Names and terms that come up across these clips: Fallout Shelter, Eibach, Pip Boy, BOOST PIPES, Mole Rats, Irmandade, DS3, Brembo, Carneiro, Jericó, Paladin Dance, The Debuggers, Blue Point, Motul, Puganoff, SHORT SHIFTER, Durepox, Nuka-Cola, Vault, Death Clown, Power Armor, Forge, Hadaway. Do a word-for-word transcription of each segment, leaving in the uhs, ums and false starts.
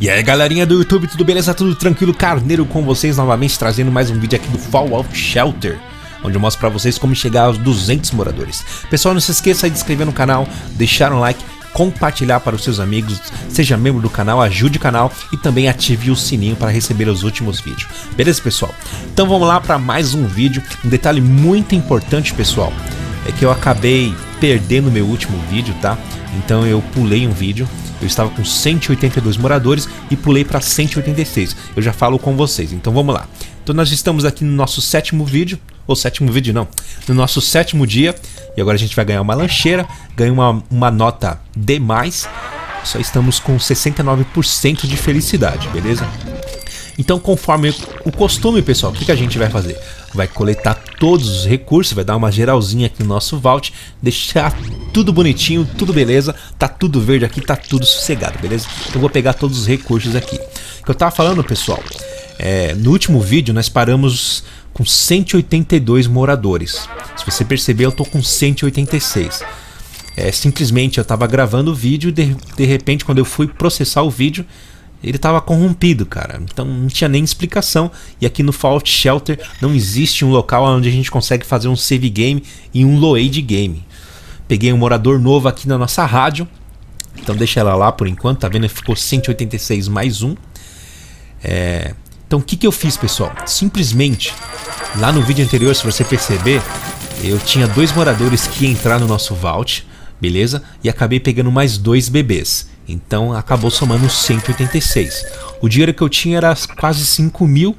E aí galerinha do YouTube, tudo beleza? Tudo tranquilo? Carneiro com vocês novamente, trazendo mais um vídeo aqui do Fallout Shelter, onde eu mostro pra vocês como chegar aos duzentos moradores. Pessoal, não se esqueça de se inscrever no canal, deixar um like, compartilhar para os seus amigos, seja membro do canal, ajude o canal e também ative o sininho para receber os últimos vídeos. Beleza, pessoal? Então vamos lá para mais um vídeo. Um detalhe muito importante, pessoal, é que eu acabei perdendo meu último vídeo, tá? Então eu pulei um vídeo. Eu estava com cento e oitenta e dois moradores e pulei para cento e oitenta e seis. Eu já falo com vocês, então vamos lá. Então nós estamos aqui no nosso sétimo vídeo. Ou sétimo vídeo não, no nosso sétimo dia. E agora a gente vai ganhar uma lancheira. Ganha uma, uma nota D+. Só estamos com sessenta e nove por cento de felicidade, beleza? Então conforme o costume, pessoal, o que, que a gente vai fazer? Vai coletar todos os recursos, vai dar uma geralzinha aqui no nosso vault, deixar tudo bonitinho, tudo beleza. Tá tudo verde aqui, tá tudo sossegado, beleza? Então vou pegar todos os recursos aqui. O que eu tava falando, pessoal, é, no último vídeo nós paramos com cento e oitenta e dois moradores. Se você perceber, eu tô com cento e oitenta e seis. É, simplesmente eu tava gravando o vídeo e de, de repente quando eu fui processar o vídeo, ele estava corrompido, cara. Então não tinha nem explicação. E aqui no Fallout Shelter não existe um local onde a gente consegue fazer um save game e um load game. Peguei um morador novo aqui na nossa rádio, então deixa ela lá por enquanto. Tá vendo? Ficou cento e oitenta e seis mais um. É... Então o que, que eu fiz, pessoal? Simplesmente, lá no vídeo anterior, se você perceber, eu tinha dois moradores que entraram no nosso vault, beleza? E acabei pegando mais dois bebês. Então acabou somando cento e oitenta e seis. O dinheiro que eu tinha era quase cinco mil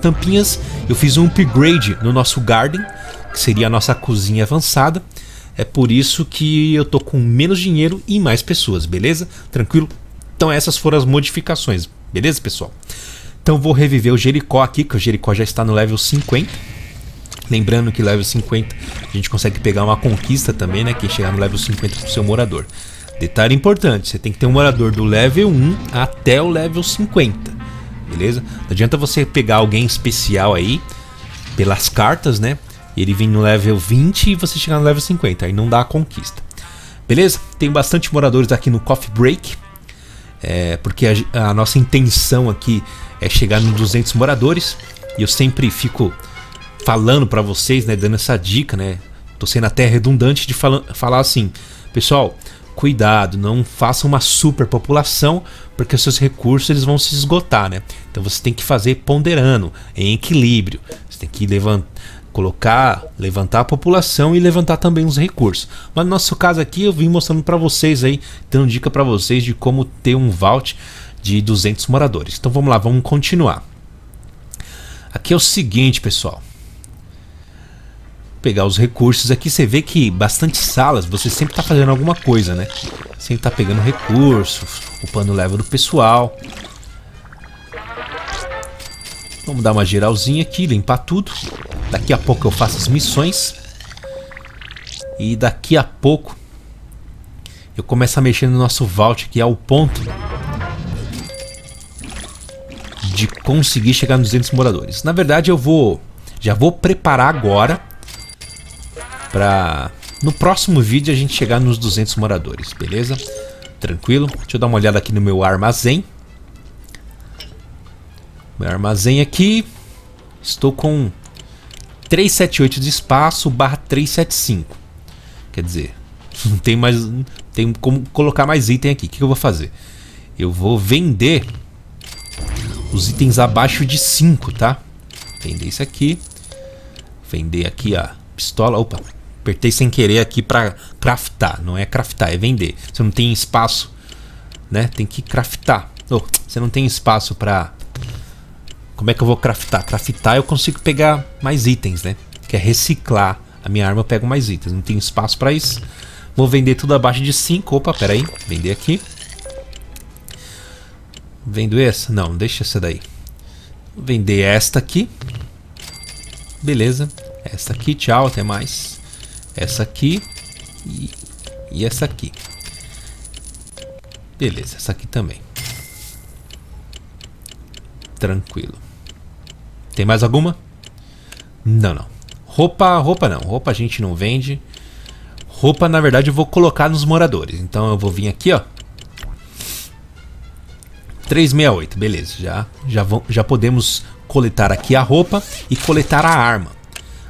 tampinhas. Eu fiz um upgrade no nosso garden, que seria a nossa cozinha avançada. É por isso que eu tô com menos dinheiro e mais pessoas, beleza? Tranquilo? Então essas foram as modificações, beleza, pessoal? Então vou reviver o Jericó aqui, que o Jericó já está no level cinquenta. Lembrando que level cinquenta a gente consegue pegar uma conquista também, né? Que chegar no level cinquenta pro seu morador. Detalhe importante, você tem que ter um morador do level um até o level cinquenta, beleza? Não adianta você pegar alguém especial aí, pelas cartas, né? Ele vir no level vinte e você chegar no level cinquenta, aí não dá a conquista. Beleza? Tem bastante moradores aqui no Coffee Break, é, porque a, a nossa intenção aqui é chegar nos duzentos moradores. E eu sempre fico falando pra vocês, né? Dando essa dica, né? Tô sendo até redundante de fala, falar assim, pessoal... Cuidado, não faça uma superpopulação, porque os seus recursos eles vão se esgotar, né? Então você tem que fazer ponderando, em equilíbrio. Você tem que levantar, colocar, levantar a população e levantar também os recursos. Mas no nosso caso aqui eu vim mostrando para vocês aí, dando dica para vocês de como ter um vault de duzentos moradores. Então vamos lá, vamos continuar. Aqui é o seguinte, pessoal. Pegar os recursos aqui, você vê que bastante salas, você sempre tá fazendo alguma coisa, né? Sempre tá pegando recurso, upando o level do pessoal. Vamos dar uma geralzinha aqui, limpar tudo. Daqui a pouco eu faço as missões. E daqui a pouco eu começo a mexer no nosso vault, que é o ponto de conseguir chegar nos duzentos moradores. Na verdade eu vou, já vou preparar agora pra no próximo vídeo a gente chegar nos duzentos moradores, beleza? Tranquilo? Deixa eu dar uma olhada aqui no meu armazém. Meu armazém aqui. Estou com trezentos e setenta e oito de espaço barra trezentos e setenta e cinco. Quer dizer, não tem mais, não tem como colocar mais item aqui. O que eu vou fazer? Eu vou vender os itens abaixo de cinco, tá? Vender isso aqui. Vender aqui a pistola. Opa, apertei sem querer aqui pra craftar, não é craftar, é vender. Você não tem espaço, né? Tem que craftar. Oh, você não tem espaço pra... Como é que eu vou craftar? Craftar eu consigo pegar mais itens, né? Que é reciclar a minha arma, eu pego mais itens. Não tenho espaço pra isso. Vou vender tudo abaixo de cinco. Opa, pera aí. Vender aqui. Vendo essa? Não, deixa essa daí. Vou vender esta aqui. Beleza. Essa aqui, tchau, até mais. Essa aqui e, e essa aqui. Beleza, essa aqui também. Tranquilo. Tem mais alguma? Não, não. Roupa, roupa não. Roupa a gente não vende. Roupa, na verdade, eu vou colocar nos moradores. Então eu vou vir aqui, ó. trezentos e sessenta e oito, beleza, já, já, vão, já podemos coletar aqui a roupa e coletar a arma.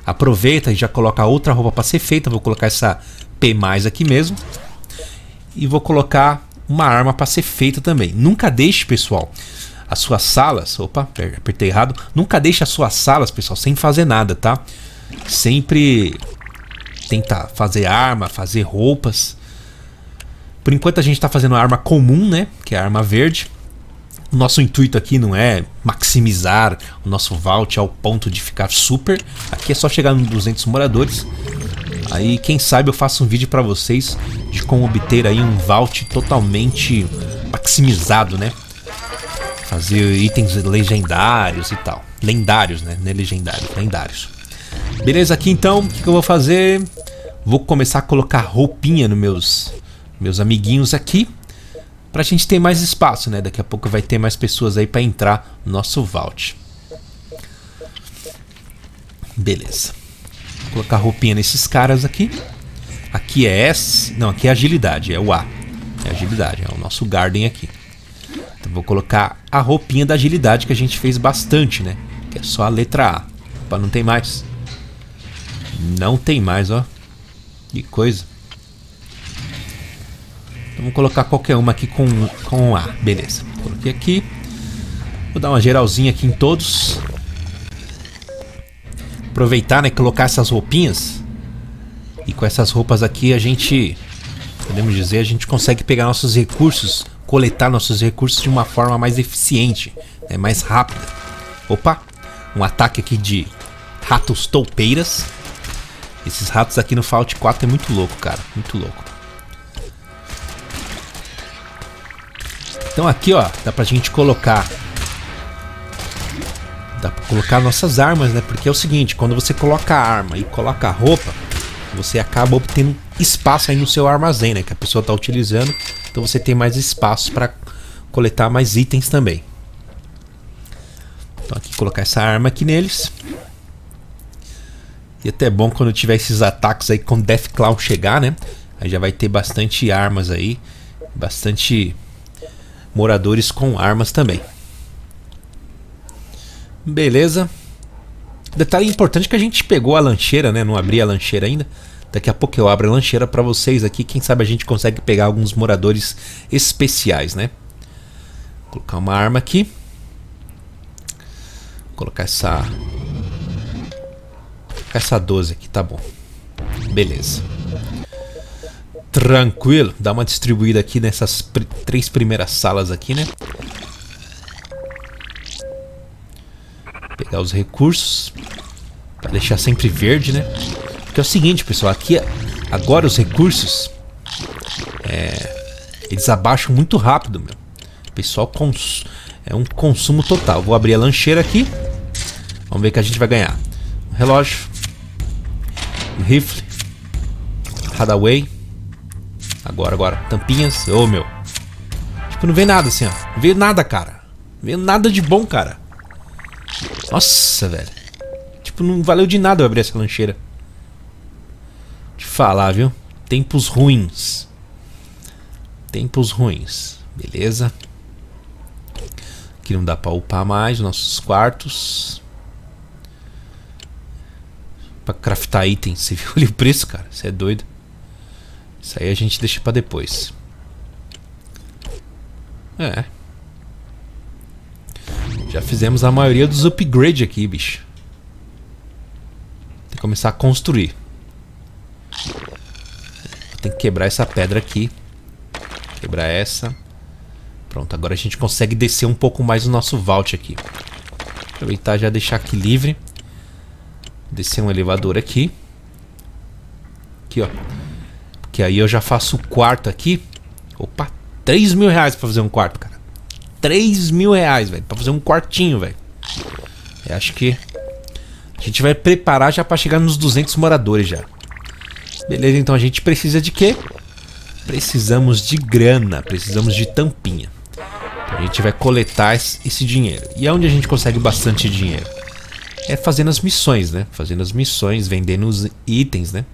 Aproveita e já coloca outra roupa para ser feita. Vou colocar essa P mais aqui mesmo. E vou colocar uma arma para ser feita também. Nunca deixe, pessoal, as suas salas... Opa, apertei errado. Nunca deixe as suas salas, pessoal, sem fazer nada, tá? Sempre tentar fazer arma, fazer roupas. Por enquanto a gente tá fazendo a arma comum, né? Que é a arma verde. O nosso intuito aqui não é maximizar o nosso vault ao ponto de ficar super. Aqui é só chegar nos duzentos moradores. Aí quem sabe eu faço um vídeo pra vocês de como obter aí um vault totalmente maximizado, né? Fazer itens legendários e tal. Lendários, né? Não é legendário, lendários. Beleza, aqui então, o que eu vou fazer? Vou começar a colocar roupinha nos meus... meus amiguinhos aqui, pra gente ter mais espaço, né? Daqui a pouco vai ter mais pessoas aí pra entrar no nosso vault. Beleza. Vou colocar roupinha nesses caras aqui. Aqui é S. Não, aqui é agilidade, é o A. É agilidade, é o nosso garden aqui. Então vou colocar a roupinha da agilidade que a gente fez bastante, né? Que é só a letra A. Opa, não tem mais. Não tem mais, ó. Que coisa. Vamos colocar qualquer uma aqui com, com A. Beleza. Coloquei aqui. Vou dar uma geralzinha aqui em todos. Aproveitar, né? Colocar essas roupinhas. E com essas roupas aqui a gente... podemos dizer, a gente consegue pegar nossos recursos. Coletar nossos recursos de uma forma mais eficiente. Né, mais rápida. Opa! Um ataque aqui de ratos toupeiras. Esses ratos aqui no Fallout quatro é muito louco, cara. Muito louco. Então aqui, ó, dá pra gente colocar Dá pra colocar nossas armas, né? Porque é o seguinte, quando você coloca a arma e coloca a roupa, você acaba obtendo espaço aí no seu armazém, né? Que a pessoa tá utilizando. Então você tem mais espaço pra coletar mais itens também. Então aqui, colocar essa arma aqui neles. E até é bom quando tiver esses ataques aí, quando Death Clown chegar, né? Aí já vai ter bastante armas aí. Bastante... moradores com armas também. Beleza. Detalhe importante que a gente pegou a lancheira, né? Não abri a lancheira ainda. Daqui a pouco eu abro a lancheira pra vocês aqui. Quem sabe a gente consegue pegar alguns moradores especiais, né? Vou colocar uma arma aqui. Vou colocar essa... essa doze aqui, tá bom. Beleza. Tranquilo, dá uma distribuída aqui nessas pr três primeiras salas aqui, né? Pegar os recursos pra deixar sempre verde, né? Porque é o seguinte, pessoal, aqui agora os recursos é, eles abaixam muito rápido, meu. O pessoal cons é um consumo total. Vou abrir a lancheira aqui. Vamos ver o que a gente vai ganhar. Um relógio, um rifle, Hadaway. Agora, agora. Tampinhas. Ô, oh, meu. Tipo, não vem nada assim, ó. Não veio nada, cara. Não veio nada de bom, cara. Nossa, velho. Tipo, não valeu de nada eu abrir essa lancheira. Te falar, viu? Tempos ruins. Tempos ruins. Beleza. Aqui não dá pra upar mais. Nossos quartos. Pra craftar itens. Você viu ali o preço, cara? Você é doido. Isso aí a gente deixa pra depois. É. Já fizemos a maioria dos upgrades aqui, bicho. Tem que começar a construir. Tem que quebrar essa pedra aqui. Quebrar essa. Pronto, agora a gente consegue descer um pouco mais o nosso vault aqui. Aproveitar e já deixar aqui livre. Descer um elevador aqui. Aqui, ó. Que aí eu já faço o quarto aqui. Opa, três mil reais pra fazer um quarto, cara. Três mil reais, velho, pra fazer um quartinho, velho. Eu acho que a gente vai preparar já pra chegar nos duzentos moradores já. Beleza, então a gente precisa de quê? Precisamos de grana, precisamos de tampinha. Então a gente vai coletar esse dinheiro. E aonde a gente consegue bastante dinheiro? É fazendo as missões, né? Fazendo as missões, vendendo os itens, né?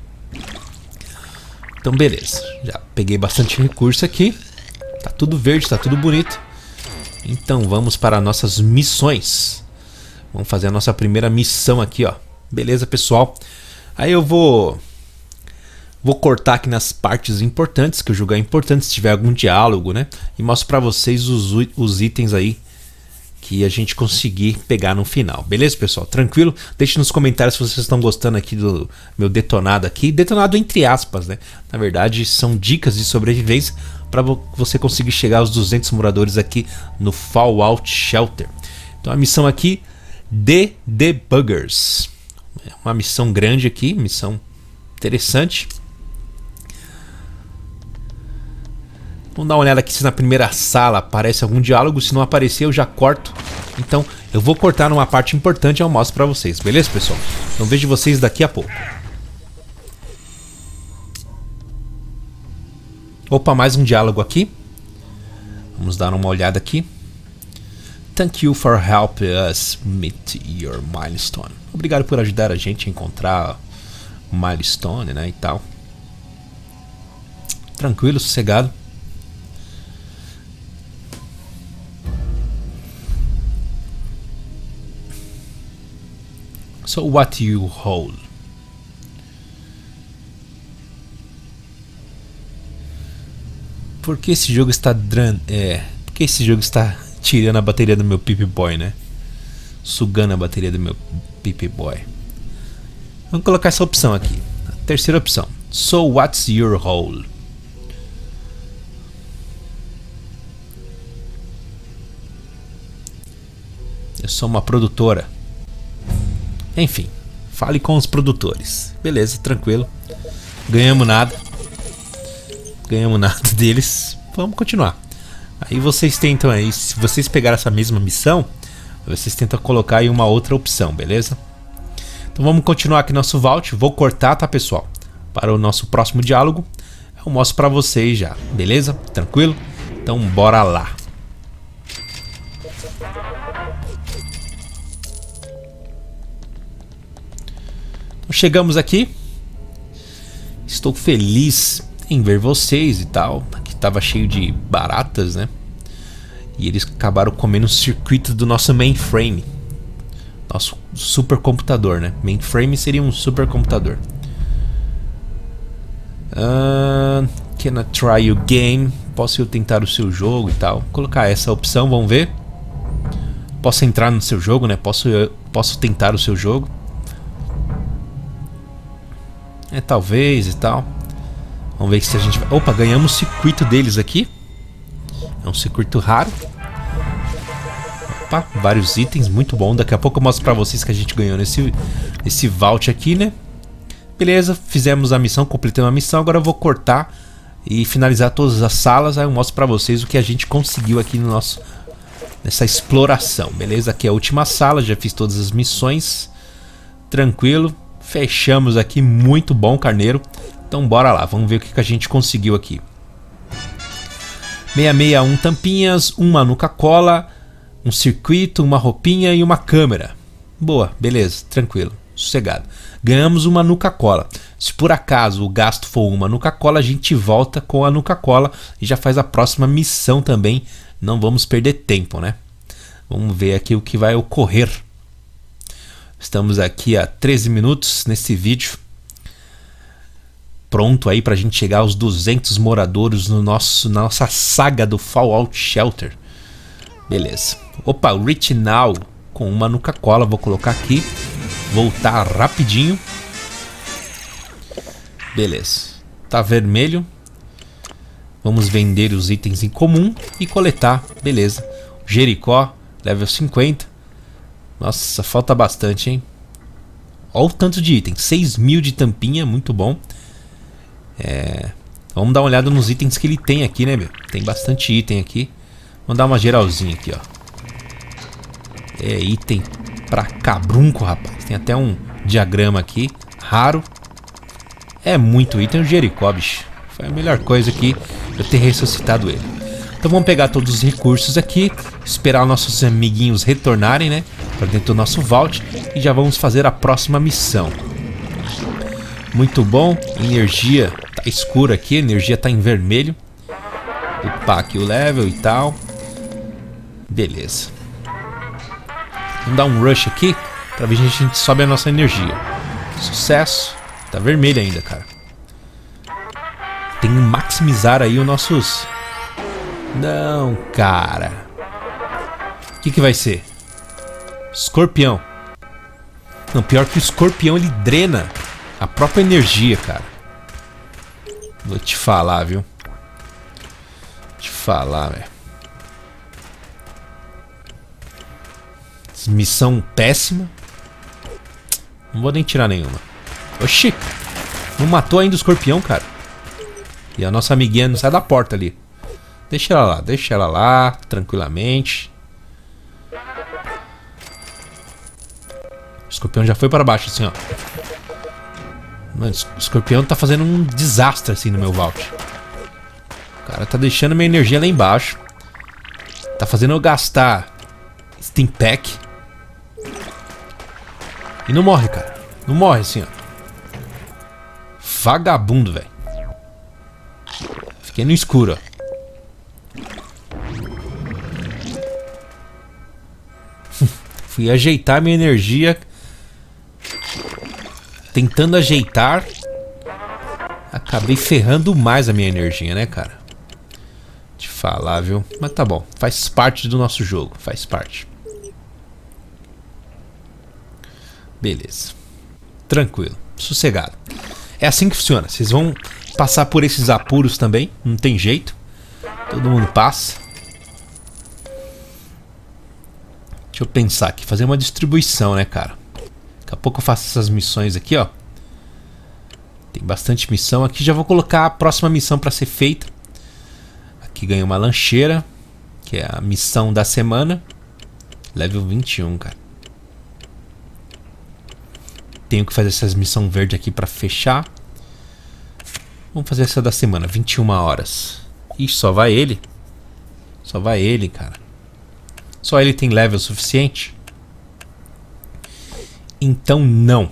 Então beleza, já peguei bastante recurso aqui. Tá tudo verde, tá tudo bonito. Então vamos para nossas missões. Vamos fazer a nossa primeira missão aqui, ó. Beleza, pessoal? Aí eu vou... Vou cortar aqui nas partes importantes, que eu julgar importante, se tiver algum diálogo, né? E mostro pra vocês os, os itens aí que a gente conseguir pegar no final. Beleza, pessoal? Tranquilo? Deixe nos comentários se vocês estão gostando aqui do meu detonado aqui. Detonado entre aspas, né? Na verdade, são dicas de sobrevivência pra você conseguir chegar aos duzentos moradores aqui no Fallout Shelter. Então a missão aqui, The Debuggers. É uma missão grande aqui, missão interessante. Vamos dar uma olhada aqui se na primeira sala aparece algum diálogo. Se não aparecer, eu já corto. Então, eu vou cortar numa parte importante e eu mostro pra vocês. Beleza, pessoal? Então, vejo vocês daqui a pouco. Opa, mais um diálogo aqui. Vamos dar uma olhada aqui. Thank you for help us meet your milestone. Obrigado por ajudar a gente a encontrar o milestone, né, e tal. Tranquilo, sossegado. So what you hold? Por que esse jogo está dran... É, por que esse jogo está tirando a bateria do meu Pip Boy, né? Sugando a bateria do meu Pip Boy. Vamos colocar essa opção aqui. A terceira opção. So what's your role? Eu sou uma produtora. Enfim, fale com os produtores. Beleza, tranquilo. Ganhamos nada. Ganhamos nada deles. Vamos continuar. Aí vocês tentam aí, se vocês pegarem essa mesma missão, vocês tentam colocar aí uma outra opção, beleza? Então vamos continuar aqui nosso vault. Vou cortar, tá, pessoal? Para o nosso próximo diálogo. Eu mostro pra vocês já, beleza? Tranquilo? Então bora lá. Chegamos aqui. Estou feliz em ver vocês e tal. Aqui tava cheio de baratas, né? E eles acabaram comendo o circuito do nosso mainframe. Nosso supercomputador, né? Mainframe seria um supercomputador. Uh, can I try your game? Posso eu tentar o seu jogo e tal? Vou colocar essa opção, vamos ver. Posso entrar no seu jogo, né? Posso, eu, posso tentar o seu jogo. É, talvez e tal. Vamos ver se a gente vai... Opa, ganhamos o circuito deles aqui. É um circuito raro. Opa, vários itens, muito bom. Daqui a pouco eu mostro pra vocês que a gente ganhou nesse, nesse vault aqui, né? Beleza, fizemos a missão, completamos a missão. Agora eu vou cortar e finalizar todas as salas. Aí eu mostro pra vocês o que a gente conseguiu aqui no nosso... nessa exploração, beleza? Aqui é a última sala, já fiz todas as missões. Tranquilo. Fechamos aqui, muito bom, carneiro. Então bora lá, vamos ver o que, que a gente conseguiu aqui. seiscentos e sessenta e um tampinhas, uma Nuka-Cola, um circuito, uma roupinha e uma câmera. Boa, beleza, tranquilo, sossegado. Ganhamos uma Nuka-Cola. Se por acaso o gasto for uma Nuka-Cola, a gente volta com a Nuka-Cola e já faz a próxima missão também. Não vamos perder tempo, né? Vamos ver aqui o que vai ocorrer. Estamos aqui há treze minutos nesse vídeo. Pronto aí pra gente chegar aos duzentos moradores no nosso, na nossa saga do Fallout Shelter. Beleza. Opa, Reach Now com uma Nuka-Cola. Vou colocar aqui. Voltar rapidinho. Beleza. Tá vermelho. Vamos vender os itens em comum e coletar. Beleza. Jericó, level cinquenta. Nossa, falta bastante, hein? Olha o tanto de item. seis mil de tampinha, muito bom. É... Vamos dar uma olhada nos itens que ele tem aqui, né, meu? Tem bastante item aqui. Vamos dar uma geralzinha aqui, ó. É item pra cabrunco, rapaz. Tem até um diagrama aqui. Raro. É muito item. O Jericó, bicho. Foi a melhor coisa aqui eu ter ressuscitado ele. Então vamos pegar todos os recursos aqui. Esperar nossos amiguinhos retornarem, né? Para dentro do nosso vault. E já vamos fazer a próxima missão. Muito bom. Energia tá escura aqui. Energia tá em vermelho. Opa, aqui o level e tal. Beleza. Vamos dar um rush aqui. Pra ver se a gente sobe a nossa energia. Sucesso. Tá vermelho ainda, cara. Tem que maximizar aí os nossos... Não, cara. O que que vai ser? Escorpião. Não, pior que o escorpião, ele drena a própria energia, cara. Vou te falar, viu? Vou te falar, velho. Missão péssima. Não vou nem tirar nenhuma. Oxi! Não matou ainda o escorpião, cara. E a nossa amiguinha não sai da porta ali. Deixa ela lá, deixa ela lá, tranquilamente. O escorpião já foi para baixo, assim, ó. Mano, o escorpião tá fazendo um desastre, assim, no meu vault. O cara tá deixando minha energia lá embaixo. Tá fazendo eu gastar Steam Pack. E não morre, cara. Não morre, assim, ó. Vagabundo, velho. Fiquei no escuro, ó. Fui ajeitar minha energia. Tentando ajeitar. Acabei ferrando mais a minha energia, né, cara? Te falar, viu? Mas tá bom. Faz parte do nosso jogo. Faz parte. Beleza. Tranquilo. Sossegado. É assim que funciona. Vocês vão passar por esses apuros também. Não tem jeito. Todo mundo passa. Deixa eu pensar aqui, fazer uma distribuição, né, cara? Daqui a pouco eu faço essas missões aqui, ó. Tem bastante missão aqui, já vou colocar a próxima missão pra ser feita. Aqui ganhei uma lancheira, que é a missão da semana. Level vinte e um, cara. Tenho que fazer essas missões verdes aqui pra fechar. Vamos fazer essa da semana, vinte e uma horas. Ih, só vai ele. Só vai ele, cara. Só ele tem level suficiente? Então não.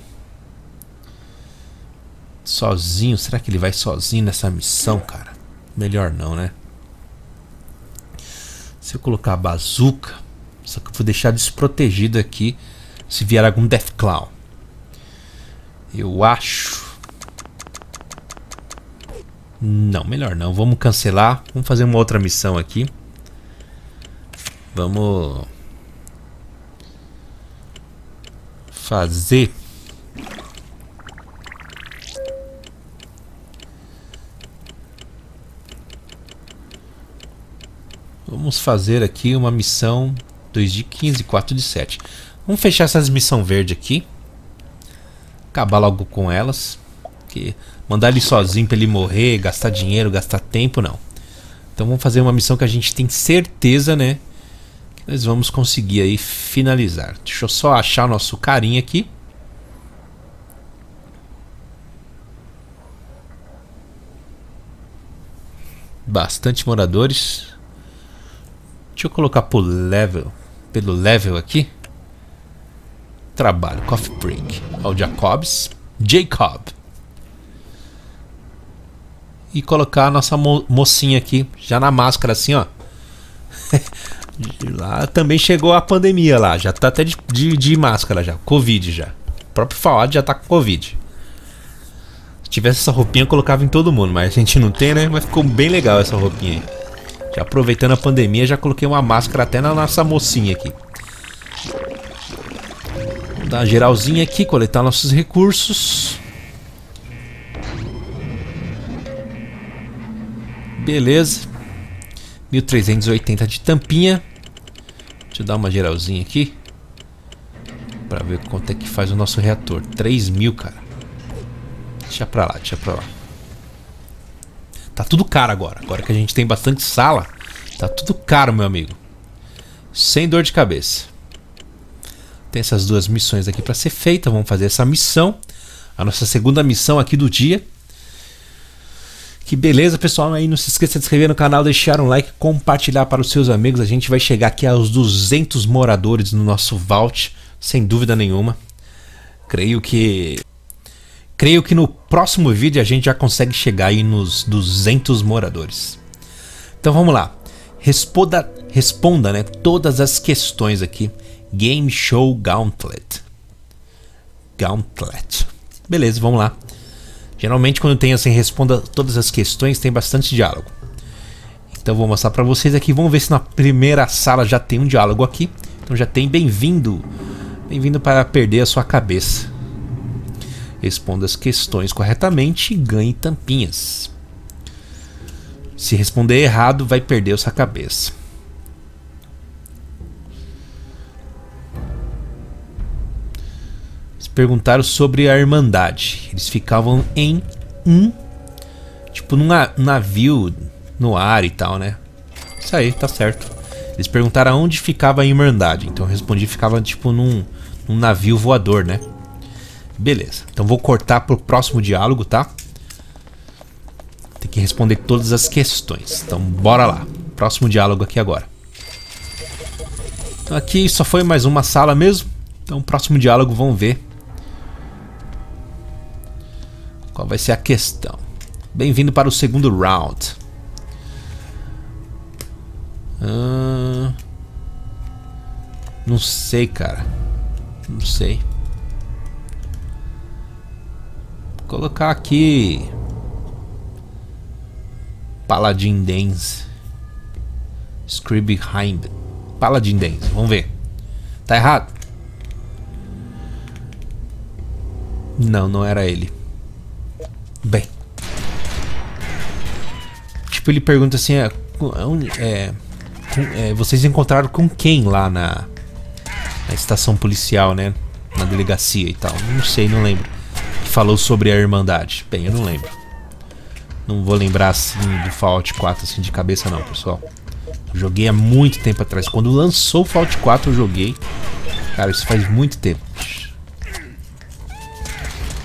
Sozinho? Será que ele vai sozinho nessa missão, cara? Melhor não, né? Se eu colocar a bazuca... Só que eu vou deixar desprotegido aqui se vier algum Death Clown. Eu acho... Não, melhor não. Vamos cancelar. Vamos fazer uma outra missão aqui. Vamos fazer Vamos fazer aqui uma missão dois de quinze, quatro de sete. Vamos fechar essas missões verdes aqui. Acabar logo com elas, porque mandar ele sozinho pra ele morrer, gastar dinheiro, gastar tempo, não. Então vamos fazer uma missão que a gente tem certeza, né? Nós vamos conseguir aí finalizar. Deixa eu só achar nosso carinha aqui. Bastante moradores. Deixa eu colocar por level, pelo level aqui. Trabalho, coffee break. Ó, o Jacobs. Jacob. E colocar a nossa mo mocinha aqui, já na máscara assim, ó. Lá também chegou a pandemia lá. Já tá até de, de, de máscara já. Covid já. O próprio Fallout já tá com Covid. Se tivesse essa roupinha eu colocava em todo mundo, mas a gente não tem, né? Mas ficou bem legal essa roupinha aí. Já aproveitando a pandemia, já coloquei uma máscara até na nossa mocinha aqui. Vamos dar uma geralzinha aqui, coletar nossos recursos. Beleza. mil trezentos e oitenta de tampinha. Deixa eu dar uma geralzinha aqui pra ver quanto é que faz o nosso reator. Três mil, cara. Deixa pra lá, deixa pra lá. Tá tudo caro agora. Agora que a gente tem bastante sala, tá tudo caro, meu amigo. Sem dor de cabeça. Tem essas duas missões aqui pra ser feita. Vamos fazer essa missão, a nossa segunda missão aqui do dia. Que beleza, pessoal, aí não se esqueça de se inscrever no canal, deixar um like, compartilhar para os seus amigos. A gente vai chegar aqui aos duzentos moradores no nosso vault, sem dúvida nenhuma. Creio que creio que no próximo vídeo a gente já consegue chegar aí nos duzentos moradores. Então vamos lá. Responda responda, né, todas as questões aqui. Game Show Gauntlet. Gauntlet. Beleza, vamos lá. Geralmente quando tem assim, responda todas as questões, tem bastante diálogo. Então vou mostrar pra vocês aqui. Vamos ver se na primeira sala já tem um diálogo aqui. Então já tem bem-vindo. Bem-vindo para perder a sua cabeça. Responda as questões corretamente e ganhe tampinhas. Se responder errado, vai perder a sua cabeça. Eles perguntaram sobre a Irmandade. Eles ficavam em um... Tipo, num navio no ar e tal, né? Isso aí, tá certo. Eles perguntaram aonde ficava a Irmandade. Então eu respondi que ficava, tipo, num, num navio voador, né? Beleza. Então vou cortar pro próximo diálogo, tá? Tem que responder todas as questões. Então bora lá. Próximo diálogo aqui agora. Então aqui só foi mais uma sala mesmo. Então próximo diálogo, vamos ver qual vai ser a questão. Bem-vindo para o segundo round. Ah, não sei, cara. Não sei. Vou colocar aqui... Paladin Dance. Scribe Hind. Paladin Dance, vamos ver. Tá errado? Não, não era ele. Bem. Tipo, ele pergunta assim, é, é, é, vocês encontraram com quem lá na, na estação policial, né? Na delegacia e tal. Não sei, não lembro. Que falou sobre a Irmandade. Bem, eu não lembro. Não vou lembrar assim do Fallout quatro assim de cabeça não, pessoal. Eu joguei há muito tempo atrás. Quando lançou o Fallout quatro eu joguei. Cara, isso faz muito tempo.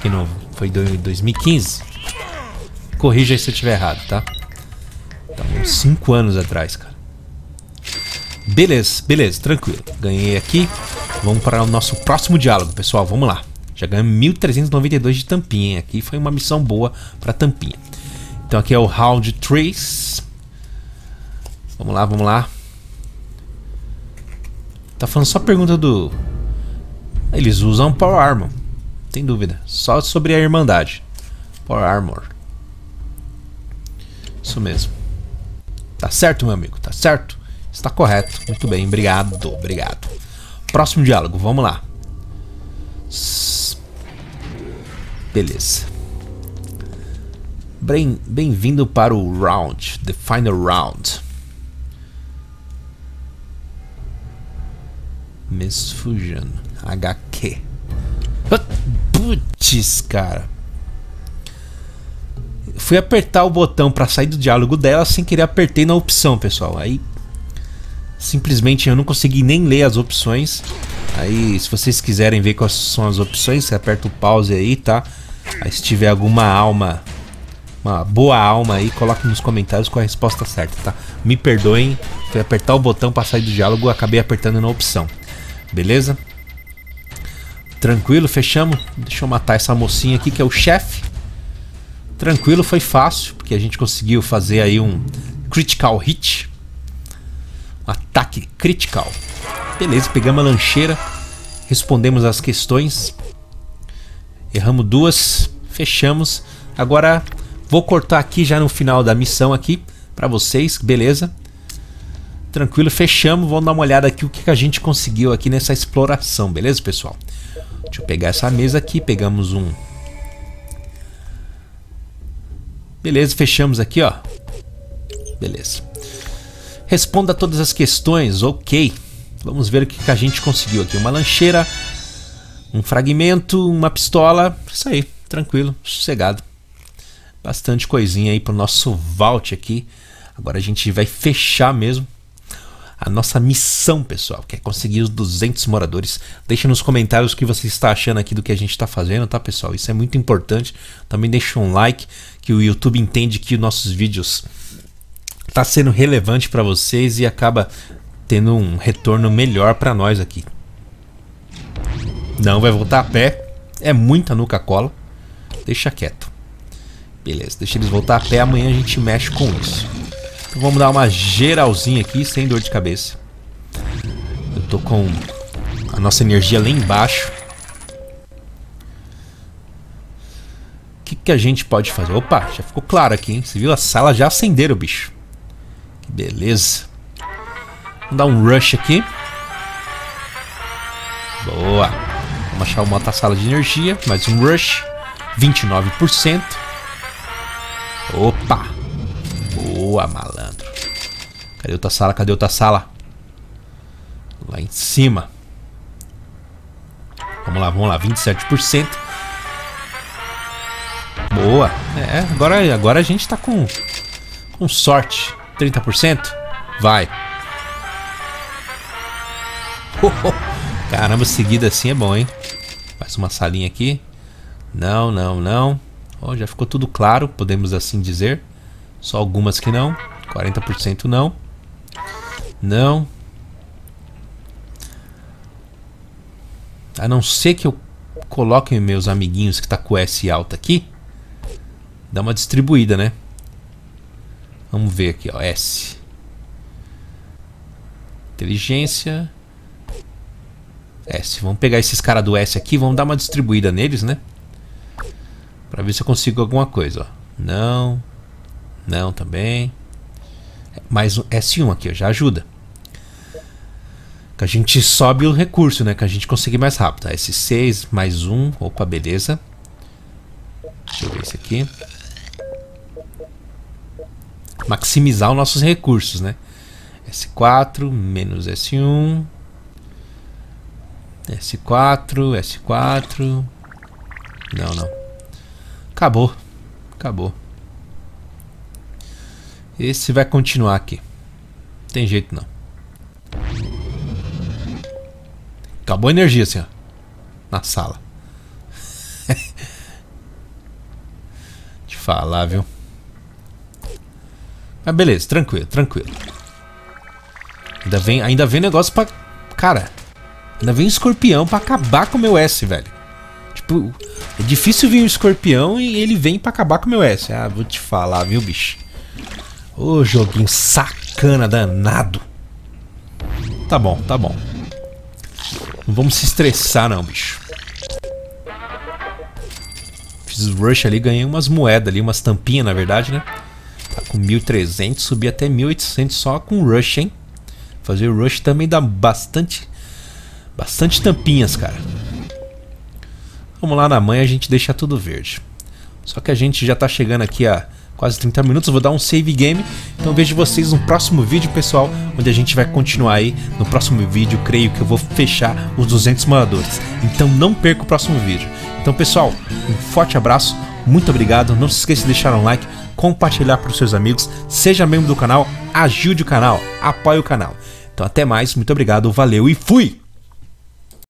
Que não, foi em dois mil e quinze. Corrija aí se eu estiver errado, tá? Tá uns cinco anos atrás, cara. Beleza, beleza, tranquilo. Ganhei aqui. Vamos para o nosso próximo diálogo, pessoal. Vamos lá. Já ganhei mil trezentos e noventa e dois de tampinha. Aqui foi uma missão boa para tampinha. Então aqui é o round três. Vamos lá, vamos lá. Tá falando só pergunta do... Eles usam Power Armor. Não tem dúvida. Só sobre a Irmandade. Power Armor. Isso mesmo. Tá certo, meu amigo. Tá certo. Está correto. Muito bem. Obrigado, obrigado. Próximo diálogo. Vamos lá. Beleza. Bem-vindo para o round, the final round. Miss Fusion, H Q. Putz, cara. Fui apertar o botão para sair do diálogo dela sem querer, apertei na opção, pessoal. Aí, simplesmente eu não consegui nem ler as opções. Aí, se vocês quiserem ver quais são as opções, você aperta o pause aí, tá? Aí, se tiver alguma alma... Uma boa alma aí, coloque nos comentários qual a resposta certa, tá? Me perdoem, foi apertar o botão para sair do diálogo, acabei apertando na opção. Beleza? Tranquilo, fechamos. Deixa eu matar essa mocinha aqui que é o chefe. Tranquilo, foi fácil, porque a gente conseguiu fazer aí um critical hit. Um ataque critical. Beleza, pegamos a lancheira, respondemos as questões. Erramos duas, fechamos. Agora... Vou cortar aqui já no final da missão aqui pra vocês, beleza? Tranquilo, fechamos. Vamos dar uma olhada aqui o que a gente conseguiu aqui nessa exploração, beleza, pessoal? Deixa eu pegar essa mesa aqui, pegamos um... Beleza, fechamos aqui, ó. Beleza. Responda todas as questões, ok. Vamos ver o que a gente conseguiu aqui. Uma lancheira, um fragmento, uma pistola. Isso aí, tranquilo, sossegado. Bastante coisinha aí pro nosso vault aqui. Agora a gente vai fechar mesmo a nossa missão, pessoal, que é conseguir os duzentos moradores. Deixa nos comentários o que você está achando aqui do que a gente está fazendo, tá, pessoal? Isso é muito importante. Também deixa um like, que o YouTube entende que os nossos vídeos tá sendo relevante para vocês e acaba tendo um retorno melhor para nós aqui. Não vai voltar a pé. É muita Nuka-Cola. Deixa quieto. Beleza, deixa eles voltar a pé, amanhã a gente mexe com isso. Então vamos dar uma geralzinha aqui, sem dor de cabeça. Eu tô com a nossa energia lá embaixo. O que que a gente pode fazer? Opa, já ficou claro aqui, hein? Você viu? A sala já acenderam, bicho. Que beleza. Vamos dar um rush aqui. Boa. Vamos achar uma outra sala de energia. Mais um rush. vinte e nove por cento. Opa. Boa, malandro. Cadê outra sala? Cadê outra sala? Lá em cima. Vamos lá, vamos lá. vinte e sete por cento. Boa. É, agora, agora a gente tá com, com sorte. trinta por cento. Vai. Oh, oh. Caramba, seguida assim é bom, hein? Mais uma salinha aqui. Não, não, não. Oh, já ficou tudo claro, podemos assim dizer. Só algumas que não. quarenta por cento não. Não. A não ser que eu coloque meus amiguinhos que tá com S alta aqui. Dá uma distribuída, né? Vamos ver aqui, ó. S. Inteligência. S. Vamos pegar esses caras do S aqui. Vamos dar uma distribuída neles, né? Pra ver se eu consigo alguma coisa, ó. Não. Não também. Mais um S um aqui, ó. Já ajuda. Que a gente sobe o recurso, né? Que a gente consegue mais rápido. S seis, mais um. Opa, beleza. Deixa eu ver esse aqui. Maximizar os nossos recursos, né? S quatro, menos S um. S quatro, S quatro. Não, não. Acabou. Acabou. Esse vai continuar aqui. Não tem jeito não. Acabou a energia assim, ó. Na sala. Te falar, viu? Mas beleza, tranquilo, tranquilo. Ainda vem, ainda vem negócio pra... Cara... Ainda vem um escorpião pra acabar com o meu S, velho. Tipo, é difícil vir um escorpião e ele vem pra acabar com o meu S. Ah, vou te falar, viu, bicho? Ô, joguinho sacana, danado. Tá bom, tá bom. Não vamos se estressar, não, bicho. Fiz o rush ali, ganhei umas moedas ali, umas tampinhas, na verdade, né? Tá com mil e trezentos, subi até mil e oitocentos só com rush, hein? Fazer o rush também dá bastante... Bastante tampinhas, cara. Vamos lá, na manhã a gente deixa tudo verde. Só que a gente já tá chegando aqui a quase trinta minutos. Eu vou dar um save game. Então vejo vocês no próximo vídeo, pessoal. Onde a gente vai continuar aí. No próximo vídeo, creio que eu vou fechar os duzentos moradores. Então não perca o próximo vídeo. Então, pessoal, um forte abraço. Muito obrigado. Não se esqueça de deixar um like. Compartilhar para os seus amigos. Seja membro do canal. Ajude o canal. Apoie o canal. Então até mais. Muito obrigado. Valeu e fui!